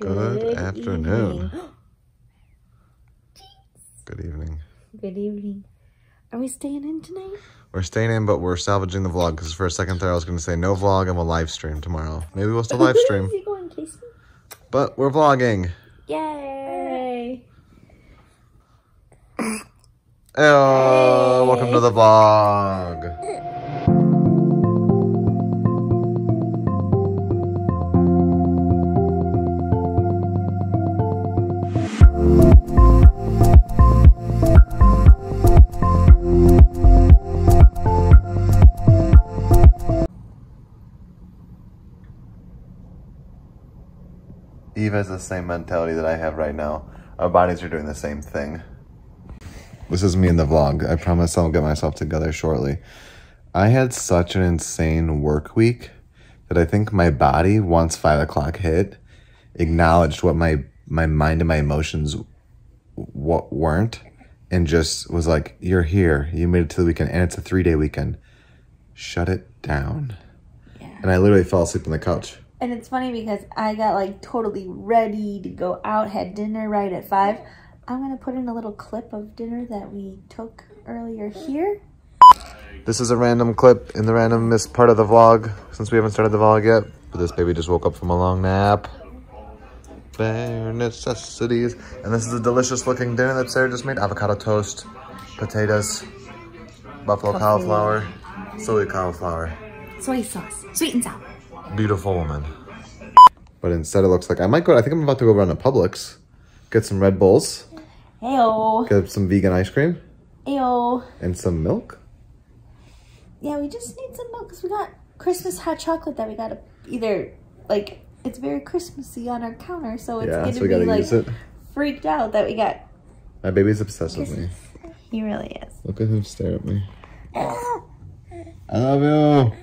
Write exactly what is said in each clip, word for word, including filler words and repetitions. Good, Good afternoon. Evening. Good evening. Good evening. Are we staying in tonight? We're staying in, but we're salvaging the vlog because for a second there I was going to say no vlog and we'll live stream tomorrow. Maybe we'll still live stream. But we're vlogging. Yay! Hey. Oh, welcome to the vlog. Eve has the same mentality that I have right now. Our bodies are doing the same thing. This is me in the vlog. I promise I'll get myself together shortly. I had such an insane work week that I think my body, once five o'clock hit, acknowledged what my, my mind and my emotions what weren't and just was like, you're here. You made it to the weekend and it's a three-day weekend. Shut it down. Yeah. And I literally fell asleep on the couch. And it's funny because I got like totally ready to go out, had dinner right at five. I'm gonna put in a little clip of dinner that we took earlier here. This is a random clip in the randomness part of the vlog since we haven't started the vlog yet. But this baby just woke up from a long nap. Bare necessities. And this is a delicious looking dinner that Sarah just made. Avocado toast, potatoes, buffalo Coffee. cauliflower, soy cauliflower. Soy sauce, sweet and sour. Beautiful woman. But instead it looks like I might go, I think I'm about to go run to Publix, get some Red Bulls. Heyo. Get some vegan ice cream. Heyo. And some milk. Yeah, we just need some milk because we got Christmas hot chocolate that we got to either, like, it's very Christmassy on our counter, so it's yeah, going to so be, like, freaked out that we got. My baby's obsessed with me. He really is. Look at him stare at me. I love you.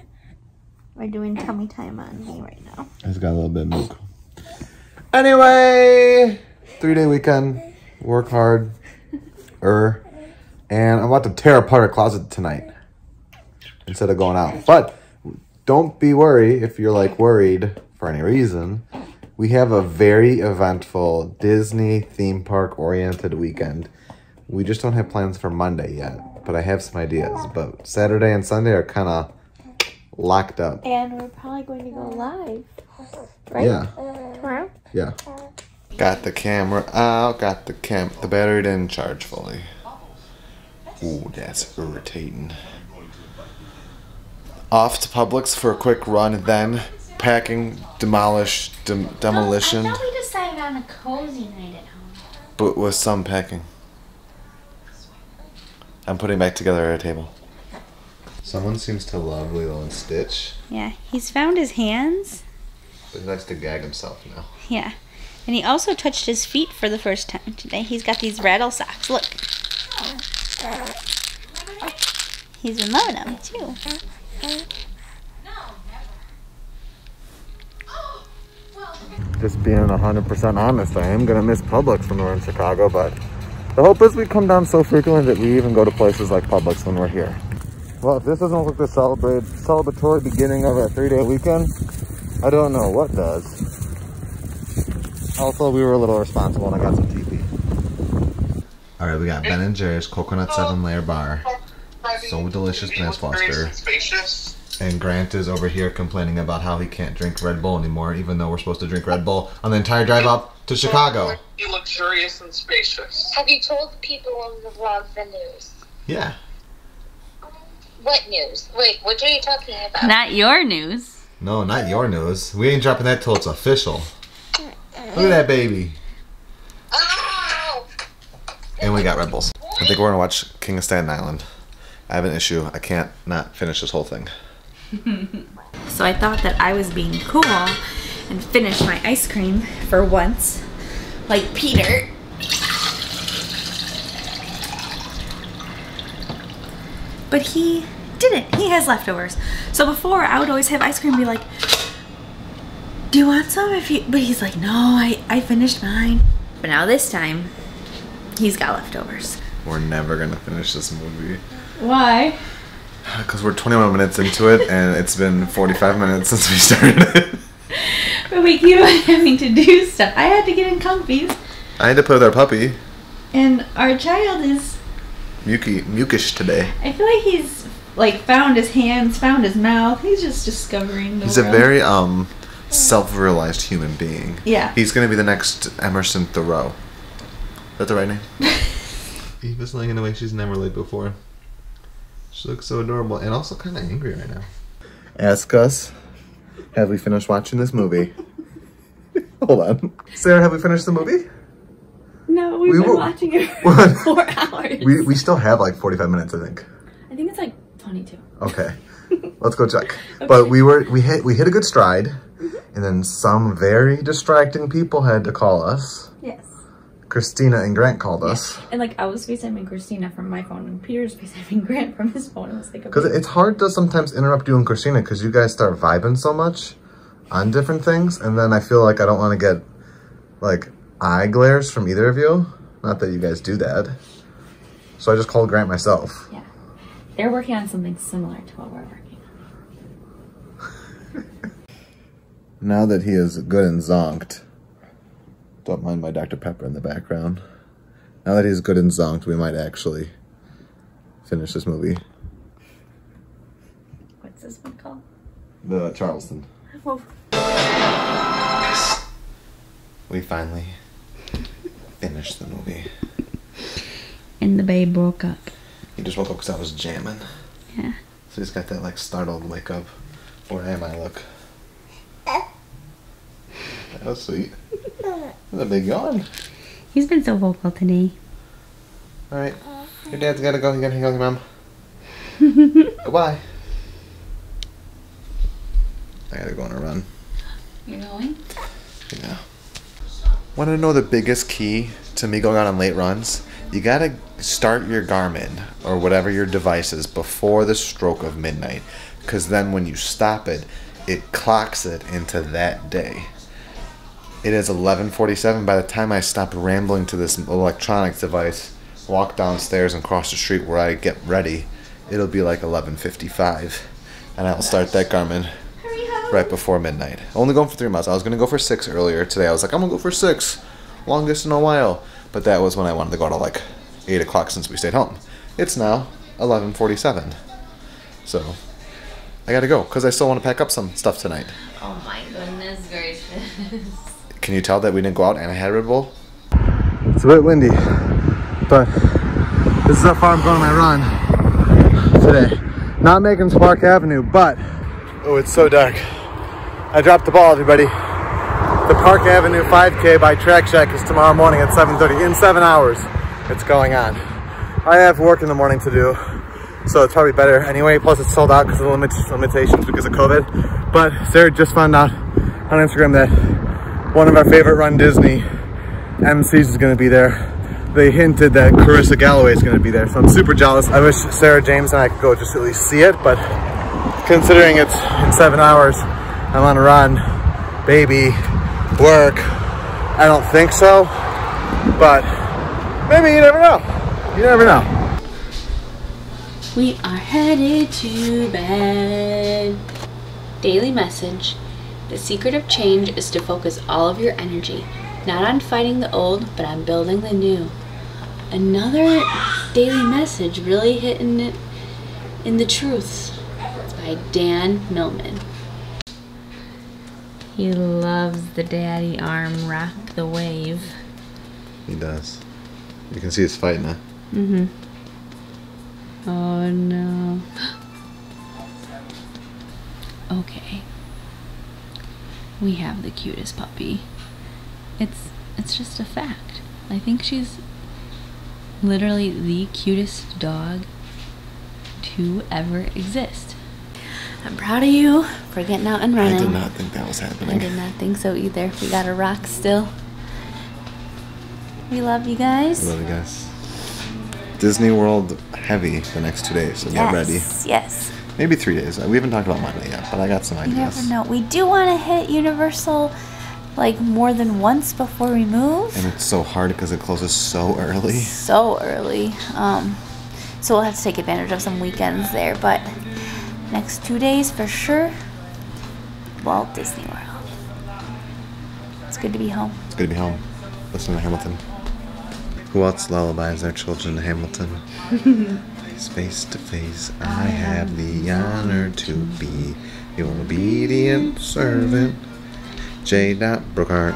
We're doing tummy time on me right now. It's got a little bit of milk. Anyway, three-day weekend. Work hard. er, And I'm about to tear apart our closet tonight instead of going out. But don't be worried if you're, like, worried for any reason. We have a very eventful Disney theme park-oriented weekend. We just don't have plans for Monday yet, but I have some ideas. But Saturday and Sunday are kind of locked up. And we're probably going to go live, right? Yeah. Tomorrow? Yeah. Got the camera out, got the cam. The battery didn't charge fully. Ooh, that's irritating. Off to Publix for a quick run, then packing, demolish, dem demolition. No, I thought we decided on a cozy night at home. But with some packing. I'm putting back together a table. Someone seems to love Lilo and Stitch. Yeah, he's found his hands. But he likes to gag himself now. Yeah, and he also touched his feet for the first time today. He's got these rattle socks, look. He's been loving them, too. Just being one hundred percent honest, I am going to miss Publix when we're in Chicago, but the hope is we come down so frequently that we even go to places like Publix when we're here. Well, if this doesn't look like the celebrate, celebratory beginning of our three-day weekend, I don't know what does. Also, we were a little responsible and I got some T P. All right, we got Ben and Jerry's Coconut seven-Layer Bar. So delicious, Banana Foster. And Grant is over here complaining about how he can't drink Red Bull anymore, even though we're supposed to drink Red Bull on the entire drive up to Chicago. You're luxurious and spacious. Have you told people on the vlog the news? Yeah. What news? Wait, what are you talking about? Not your news. No, not your news. We ain't dropping that till it's official. Look at that baby. Oh! And we got Red Bulls. I think we're gonna watch King of Staten Island. I have an issue. I can't not finish this whole thing. So I thought that I was being cool and finished my ice cream for once, like Peter. But he didn't. He has leftovers. So before, I would always have ice cream and be like, do you want some? If you... But he's like, no, I, I finished mine. But now this time, he's got leftovers. We're never going to finish this movie. Why? Because we're twenty-one minutes into it, and it's been forty-five minutes since we started it. But we keep on having to do stuff. I had to get in comfies. I had to play with our puppy. And our child is... Muki, mukish today. I feel like he's, like, found his hands, found his mouth. He's just discovering the He's world. a very, um, self-realized human being. Yeah. He's going to be the next Emerson Thoreau. Is that the right name? Eve is laying in a way she's never laid before. She looks so adorable and also kind of angry right now. Ask us, have we finished watching this movie? Hold on. Sarah, have we finished the movie? No, we've we been were, watching it for what? four hours. We, we still have like forty-five minutes, I think. I think it's like twenty-two. Okay, let's go check. Okay. But we were we hit we hit a good stride, mm-hmm. and then some very distracting people had to call us. Yes. Christina and Grant called yeah. us. And like I was FaceTiming Christina from my phone, and Peter's FaceTiming Grant from his phone. I was like, because okay. it's hard to sometimes interrupt you and Christina because you guys start vibing so much on different things, and then I feel like I don't want to get like. eye glares from either of you. Not that you guys do that. So I just called Grant myself. Yeah. They're working on something similar to what we're working on. Now that he is good and zonked, don't mind my Doctor Pepper in the background. Now that he's good and zonked, we might actually finish this movie. What's this one called? The Charleston. Well, we finally... finished the movie. And the babe woke up. He just woke up because I was jamming. Yeah. So he's got that like startled wake up. Where am I? Look. That was sweet. That was a big yawn. He's been so vocal today. Alright. Your dad's gotta go. You gotta hang out with your mom. Goodbye. I gotta go on a run. You're going? Yeah. Want to know the biggest key to me going on late runs? You gotta start your Garmin or whatever your device is before the stroke of midnight, because then when you stop it, it clocks it into that day. It is eleven forty-seven by the time I stopped rambling to this electronics device, walk downstairs and cross the street where I get ready. It'll be like eleven fifty-five, and I'll start that Garmin right before midnight. Only going for three miles. I was going to go for six earlier today. I was like, I'm going to go for six. Longest in a while. But that was when I wanted to go to like eight o'clock since we stayed home. It's now eleven forty-seven. So I got to go because I still want to pack up some stuff tonight. Oh my goodness gracious. Can you tell that we didn't go out and I had Red Bull? It's a bit windy, but this is how far I'm going on my run today. Not making Park Avenue, but oh, it's so dark. I dropped the ball, everybody. The Park Avenue five K by Track Shack is tomorrow morning at seven thirty. In seven hours, it's going on. I have work in the morning to do, so it's probably better anyway. Plus, it's sold out because of the limits, limitations because of COVID. But Sarah just found out on Instagram that one of our favorite Run Disney M Cs is going to be there. They hinted that Carissa Galloway is going to be there, so I'm super jealous. I wish Sarah James and I could go just at least see it, but considering it's in seven hours, I'm on a run, baby, work. I don't think so, but maybe you never know. You never know. We are headed to bed. Daily message. The secret of change is to focus all of your energy, not on fighting the old, but on building the new. Another daily message really hitting it in the truths. By Dan Millman. He loves the daddy arm rock the wave. He does. You can see he's fighting, huh? Mm-hmm. Oh no. Okay. We have the cutest puppy. It's it's just a fact. I think she's literally the cutest dog to ever exist. I'm proud of you for getting out and running. I did not think that was happening. I did not think so either. We got a rock still. We love you guys. We love you guys. Disney World heavy the next two days. So yes, get ready. Yes. Maybe three days. We haven't talked about Monday yet, but I got some ideas. You never know. We do want to hit Universal like more than once before we move. And it's so hard because it closes so early. So early. Um, so we'll have to take advantage of some weekends there, but next two days for sure, Walt Disney World. It's good to be home. It's good to be home. Listen to Hamilton. Walt's lullabies our children to Hamilton. Face to face, I have the honor to be your obedient servant, J. Brookhart.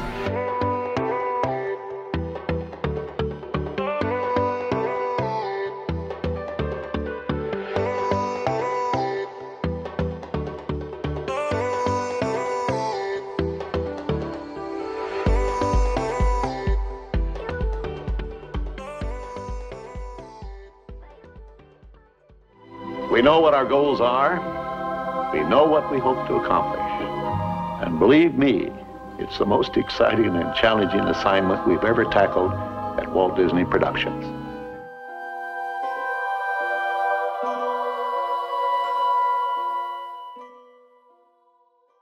We know what our goals are, we know what we hope to accomplish, and believe me, it's the most exciting and challenging assignment we've ever tackled at Walt Disney Productions.